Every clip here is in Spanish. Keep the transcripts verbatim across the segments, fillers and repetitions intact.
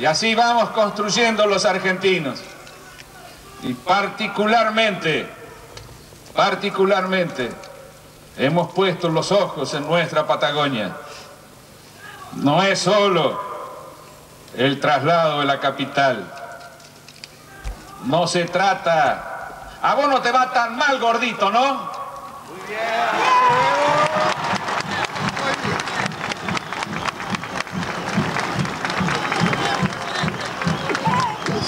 Y así vamos construyendo los argentinos. Y particularmente, particularmente, hemos puesto los ojos en nuestra Patagonia. No es solo el traslado de la capital. No se trata... A vos no te va tan mal, gordito, ¿no? Muy bien.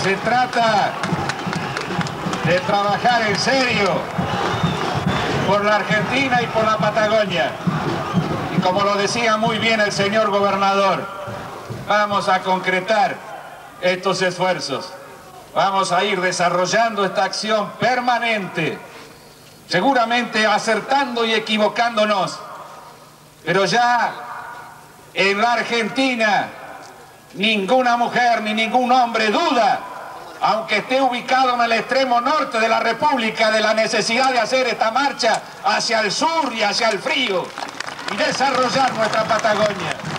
Se trata de trabajar en serio por la Argentina y por la Patagonia. Y como lo decía muy bien el señor gobernador, vamos a concretar estos esfuerzos. Vamos a ir desarrollando esta acción permanente, seguramente acertando y equivocándonos. Pero ya en la Argentina ninguna mujer ni ningún hombre duda, aunque esté ubicado en el extremo norte de la República, de la necesidad de hacer esta marcha hacia el sur y hacia el frío y desarrollar nuestra Patagonia.